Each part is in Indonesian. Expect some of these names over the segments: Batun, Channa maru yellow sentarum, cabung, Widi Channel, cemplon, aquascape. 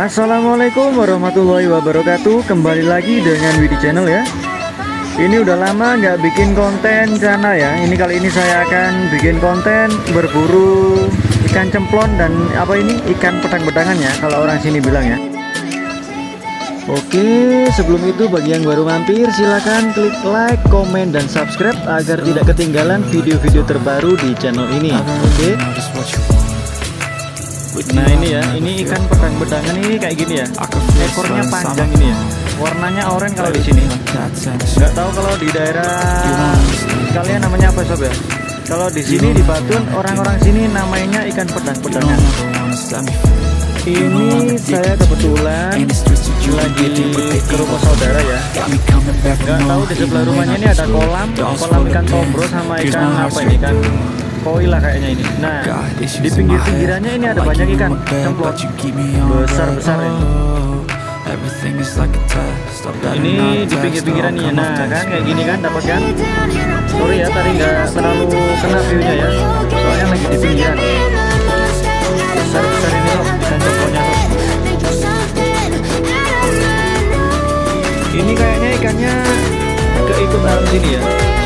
Assalamualaikum warahmatullahi wabarakatuh. Kembali lagi dengan Widi Channel ya. Ini udah lama nggak bikin konten karena ya. Ini kali ini saya akan bikin konten berburu ikan cemplon dan apa ini ikan pedang-pedangan ya, kalau orang sini bilang ya. Oke, sebelum itu bagi yang baru mampir silahkan klik like, komen, dan subscribe agar tidak ketinggalan video-video terbaru di channel ini. Oke. Nah ini ya, ini ikan pedang-pedangan ini kayak gini ya, ekornya panjang ini ya, warnanya oranye kalau di sini. Nggak tahu kalau di daerah kalian namanya apa sob ya. Kalau di sini di Batun orang-orang sini namanya ikan pedang-pedangan. Ini saya kebetulan lagi ke rumah saudara ya. Nggak tahu di sebelah rumahnya ini ada kolam ikan kobro sama ikan apa ini kan. Koi lah kayaknya ini. Nah, di pinggir-pinggirannya ini ada banyak ikan cemplon besar-besar ya. Ini di pinggir-pinggiran ini. Nah kan kayak gini kan dapat kan. Sorry ya tadi nggak terlalu kena view-nya ya, soalnya lagi di pinggiran. Besar-besar ini loh ikan cemplonnya loh. Ini kayaknya ikannya keikut arah sini ya,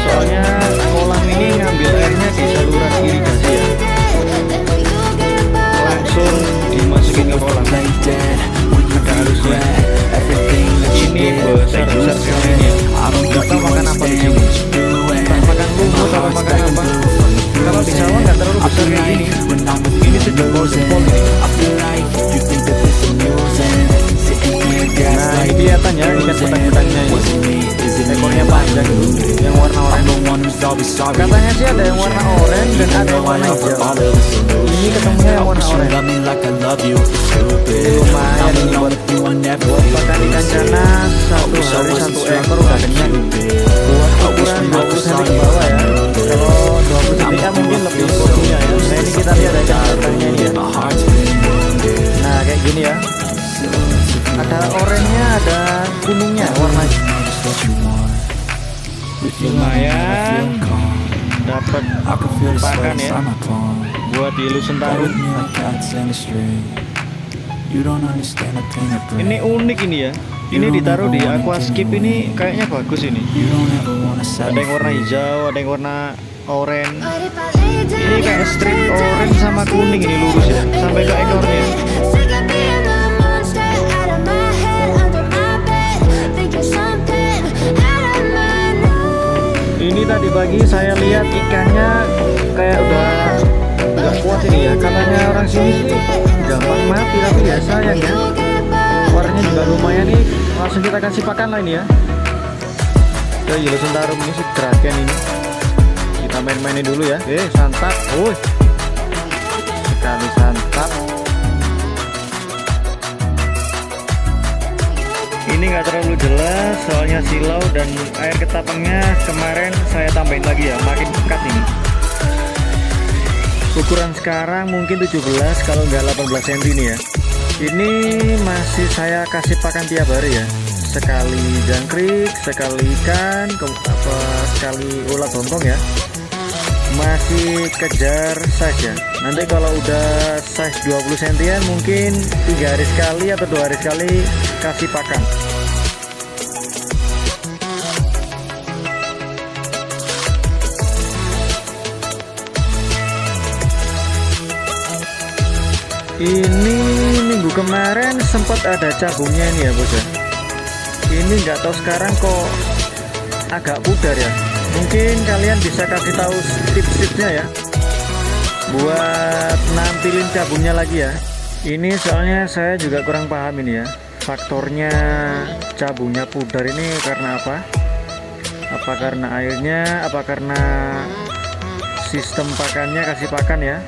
soalnya kolam ini ngambil airnya di saluran irigasi ya, langsung dimasukin ke kolam. Nah, harusnya ini besar-besar sekali ini. Nggak tahu makan apa di sini, makan lumut atau makan apa. Kalau di sawah nggak terlalu besar kayak gini. Ini sejempol-jempol ini. Nah ini kelihatannya ikan pedang-pedangnya ini, ekornya panjang yang warna oranye. Katanya sih ada yang warna oranye dan ada yang warna hijau. Ini ketemunya yang warna oranye. Lumayan ini buat makan ikan canas. Satu hari satu ekor udah kenyang. Buat ukuran 20 cm ke bawah ya, kalau 20 cm mungkin lebih kurangnya ya. Nah ini kita lihat aja pedangnya ini ya. Nah kayak gini ya, ada oranye ada kuningnya warnanya. Lumayan dapat pakan ya buat dilusin taruh. Ini unik ini ya, ini ditaruh di aquascape ini kayaknya bagus ini. Ada yang warna hijau, ada yang warna oranye. Ini kayak strip oranye sama kuning ini lurus ya sampai ke ekornya. Ini tadi pagi saya lihat ikannya kayak udah nggak kuat ini ya, katanya orang sini sih gampang mati, tapi ya sayang ya warnanya juga lumayan nih. Langsung kita kasih pakan lah ini ya. Ya yellow sentarum ini sih gerakan ini, kita main-mainin dulu ya. Santap, wuih sekali santap. Ini nggak terlalu jelas soalnya silau dan air ketapangnya kemarin saya tambahin lagi ya, makin pekat ini. Ukuran sekarang mungkin 17 kalau nggak 18 cm ini ya. Ini masih saya kasih pakan tiap hari ya, sekali jangkrik, sekali ikan, sekali ulat lontong ya. Masih kejar size ya. Nanti kalau udah size 20 cm mungkin 3 hari sekali atau 2 hari sekali kasih pakan. Ini minggu kemarin sempat ada cabungnya ini ya bos ya. Ini nggak tahu sekarang kok agak pudar ya. Mungkin kalian bisa kasih tahu tips-tipsnya ya buat nampilin cabungnya lagi ya. Ini soalnya saya juga kurang paham ini ya, faktornya cabungnya pudar ini karena apa? Apa karena airnya, apa karena sistem pakannya, kasih pakan ya,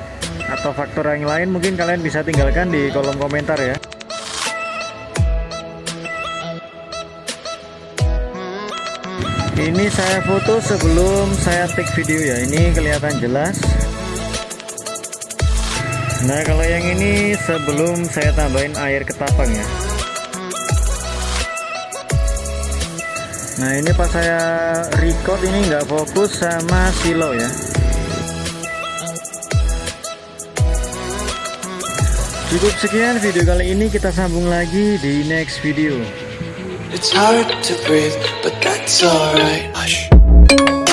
atau faktor yang lain. Mungkin kalian bisa tinggalkan di kolom komentar ya. Ini saya foto sebelum saya take video ya, ini kelihatan jelas. Nah kalau yang ini sebelum saya tambahin air ketapang ya. Nah ini pas saya record ini nggak fokus sama silo ya. Cukup sekian video kali ini, kita sambung lagi di next video. It's hard to breathe, but that's alright.